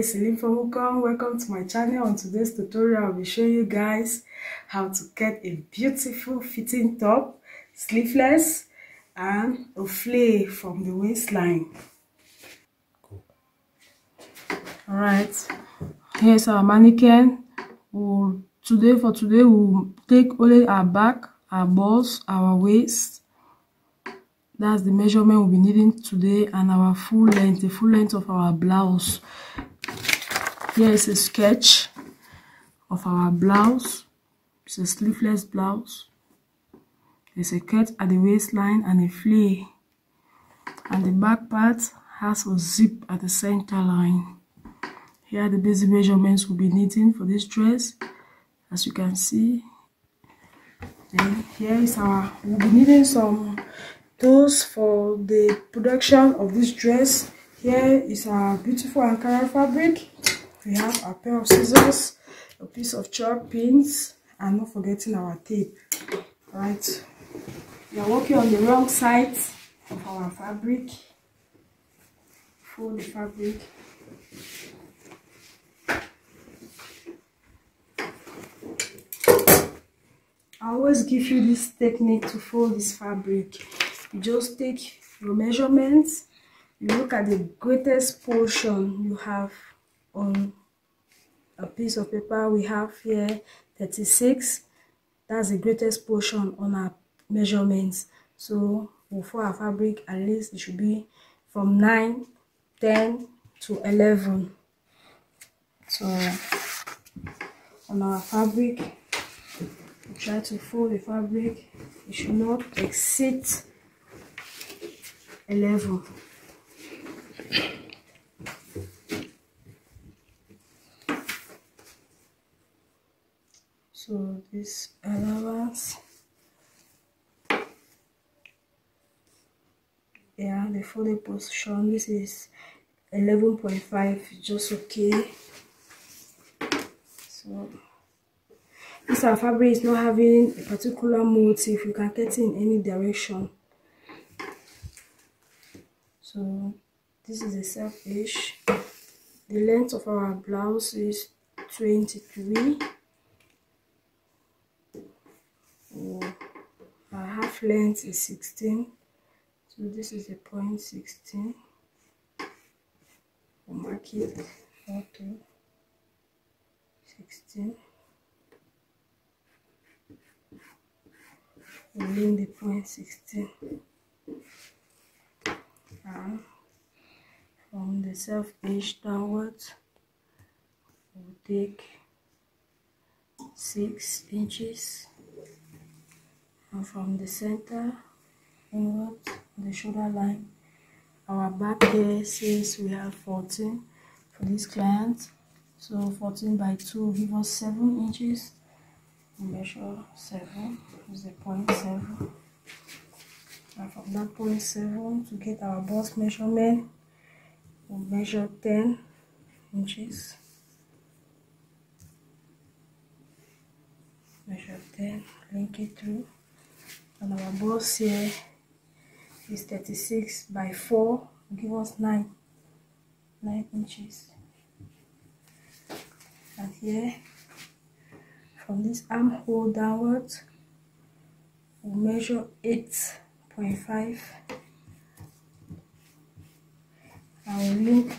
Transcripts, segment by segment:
Hey, Selim from Wukong. Welcome to my channel. On today's tutorial, I'll be showing you guys how to get a beautiful fitting top, sleeveless, and a flare from the waistline. Cool. All right, here's our mannequin. For today, we'll take only our back, our balls, our waist. That's the measurement we'll be needing today, and our full length, the full length of our blouse. Here is a sketch of our blouse. It's a sleeveless blouse. There's a cut at the waistline and a flare. And the back part has a zip at the center line. Here are the basic measurements we'll be needing for this dress, as you can see. Then here is our, we'll be needing some those for the production of this dress. Here is our beautiful Ankara fabric. We have a pair of scissors, a piece of chalk, pins, and not forgetting our tape. Right, we are working on the wrong side of our fabric. Fold the fabric. I always give you this technique to fold this fabric. You just take your measurements, you look at the greatest portion you have on a piece of paper. We have here 36, that's the greatest portion on our measurements. So for our fabric, at least it should be from 9, 10 to 11. So on our fabric, we try to fold the fabric, it should not exceed 11. So this allowance, yeah, the folding position, this is 11.5, just okay. So this our fabric is not having a particular motif, you can get it in any direction. So this is the self-ish. The length of our blouse is 23. Our half length is 16. So this is a 0.16. We'll mark it. Okay. 16. We'll link the 0.16. And from the self-edge downwards, we'll take 6 inches, and from the center inwards, the shoulder line. Our back here says we have 14 for this client, so 14 by 2 give us 7 inches. We measure 7, is the 0.7. And from that 0.7 to get our bust measurement, we'll measure 10 inches. Measure 10, link it through. And our bust here is 36 by 4, give us 9 inches. And here, from this armhole downwards, we'll measure 8.5, I will link,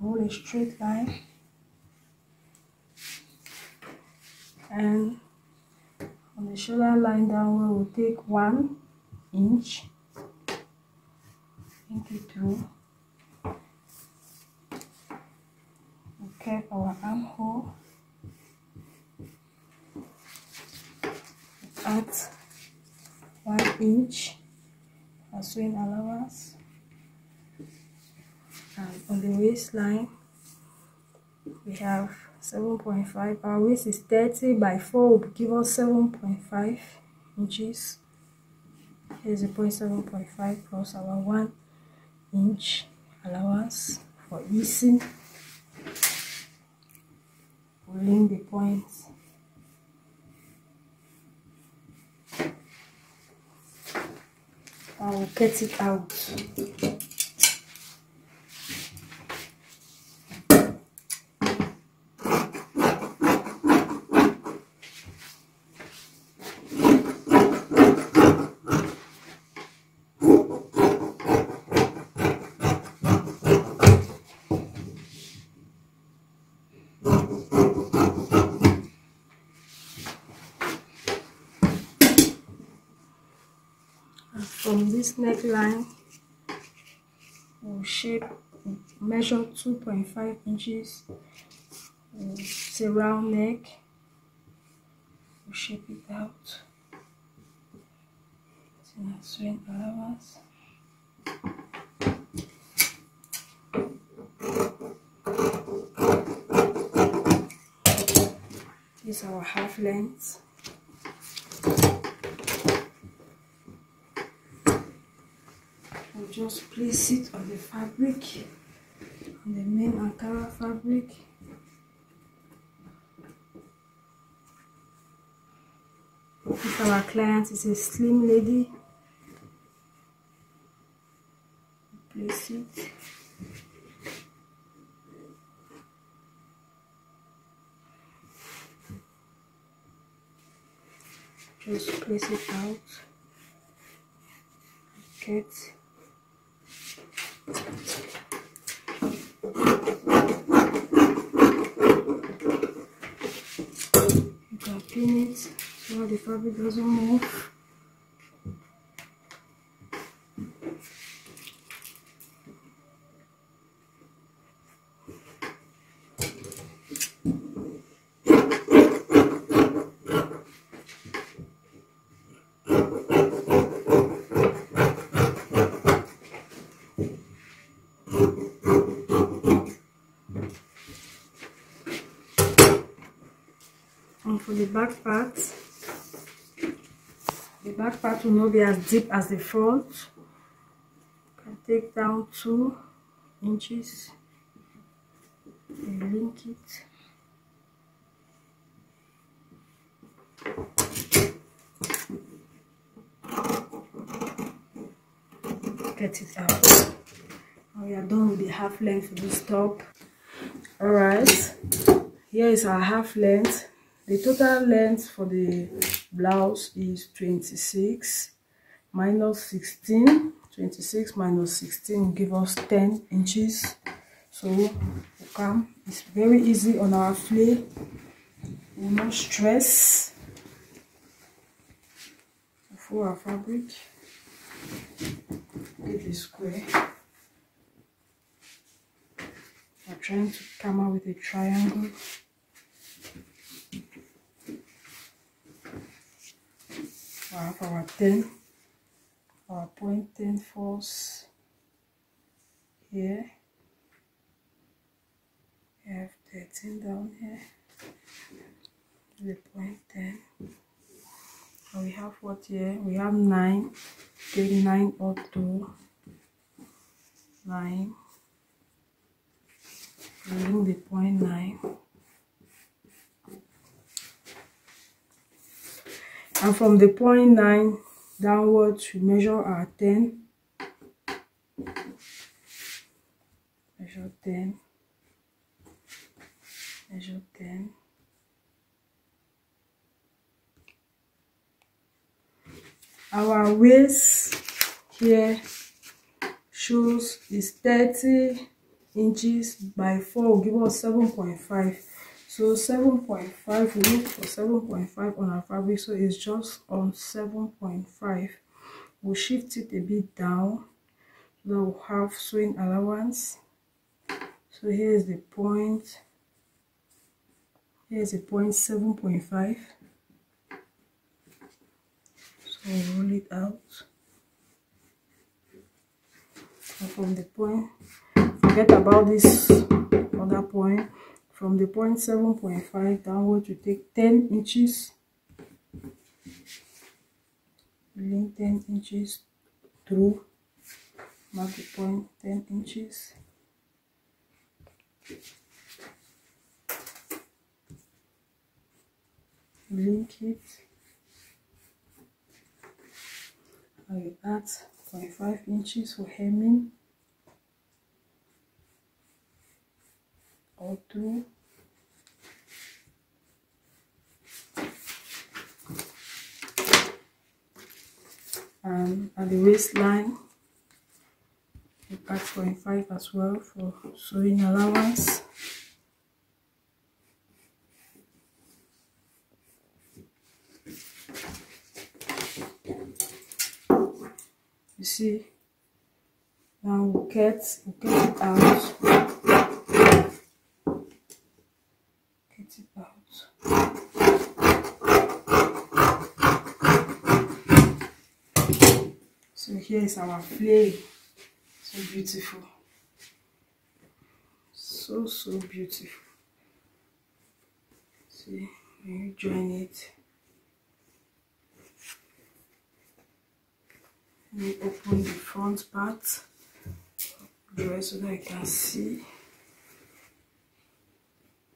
roll a straight line, and on the shoulder line downward we'll take 1 inch, link it through. We'll curve our armhole, add 1 inch sewing allowance, and on the waistline we have 7.5. Our waist is 30 by 4, will give us 7.5 inches. Here's the 0.7.5 plus our 1 inch allowance for easing. We'll link the points. I will cut it out. from this neckline we'll shape, measure 2.5 inches. It's a round neck. We'll shape it out. Swing allowance. This is our half length. We'll just place it on the fabric, on the main Ankara fabric. If our client is a slim lady, place it. Just place it out. Get. You can pin it so the fabric doesn't move. And for the back part will not be as deep as the front. You can take down 2 inches and link it. Get it out. And we are done with the half length of this top. Alright, here is our half length. The total length for the blouse is 26 minus 16. 26 minus 16 give us 10 inches. So, Wukong is very easy on our flay. We will not stress for our fabric. Give it square. We are trying to come out with a triangle. We have our 10, our 0.10 falls here. We have 13 down here, the 0.10. And we have what here? We have 9, take 9 up to 9, leaving the 0.9. And from the 0.9 downwards, we measure our 10. Measure 10. Measure 10. Our waist here shows is 30 inches by 4 will give us 7.5. So 7.5, we look for 7.5 on our fabric, so it's just on 7.5. We'll shift it a bit down, now we'll have swing allowance. So here's the point, here's the point 7.5. So we'll roll it out. And from the point, forget about this other point. From the point 7.5 downward, you take 10 inches, link 10 inches through, mark the point 10 inches, link it, and you add 0.5 inches for hemming. All through, and at the waistline we add 0.5 as well for sewing allowance. You see, now we'll get it out. Get it out. So here is our flame. So beautiful. So beautiful. See, when you join it, let me open the front part so that I can see.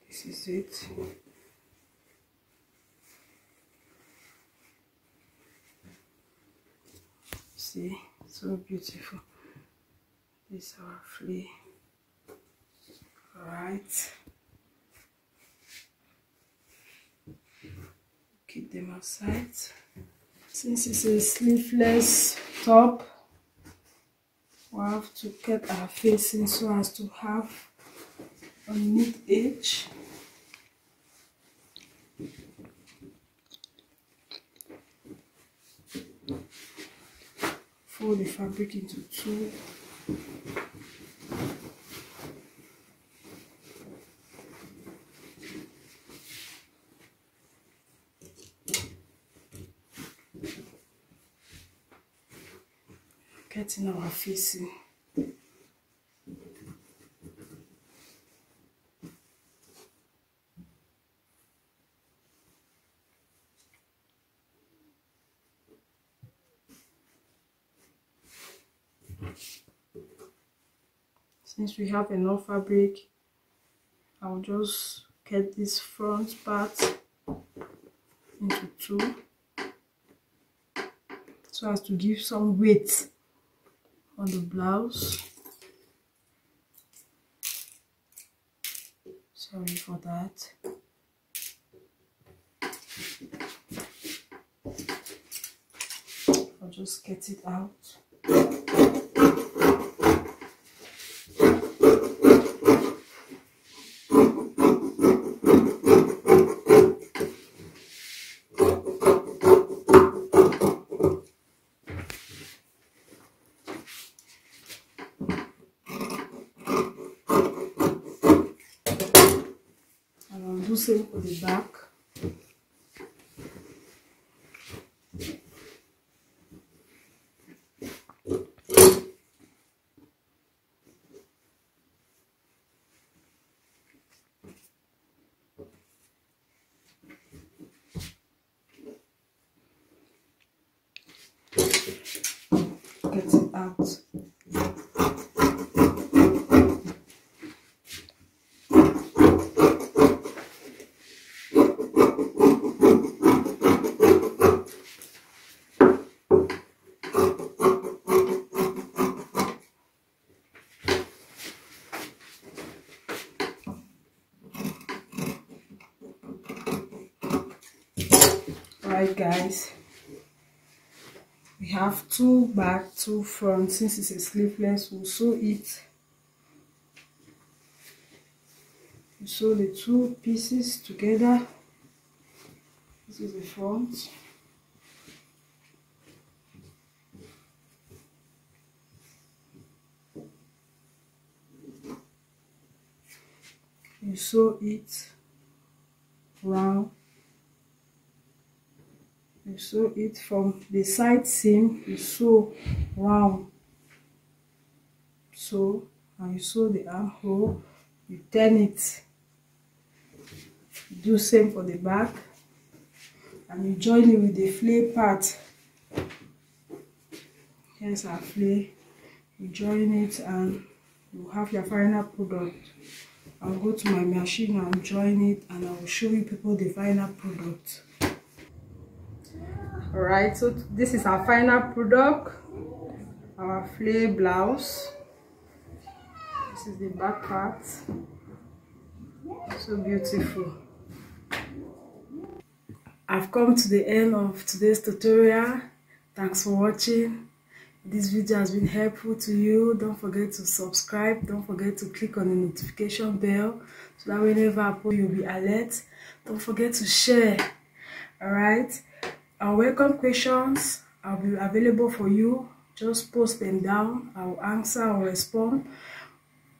This is it. See, so beautiful. This is our flea. Alright. Keep them aside. Since it's a sleeveless top, we have to cut our facing so as to have a neat edge. Fold the fabric into two. Getting our facing. Since we have enough fabric, I'll just cut this front part into two so as to give some weight on the blouse. Sorry for that. I'll just get it out. Same for the back. Get it out. Alright guys, we have two back, two front. Since it's a sleeveless, we'll sew it. We sew the two pieces together. This is the front. You sew it round. You sew it from the side seam, you sew round, so, and you sew the armhole, you turn it, you do same for the back, and you join it with the flay part. Here's our flay, you join it and you have your final product. I'll go to my machine and join it, and I will show you people the final product. Alright, so this is our final product, our flay blouse. This is the back part. So beautiful. I've come to the end of today's tutorial. Thanks for watching. If this video has been helpful to you, don't forget to subscribe. Don't forget to click on the notification bell so that whenever I post, you'll be alert. Don't forget to share. Alright. Our welcome questions will be available for you. Just post them down. I'll answer or respond.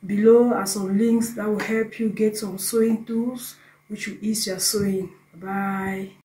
Below are some links that will help you get some sewing tools which will ease your sewing. Bye.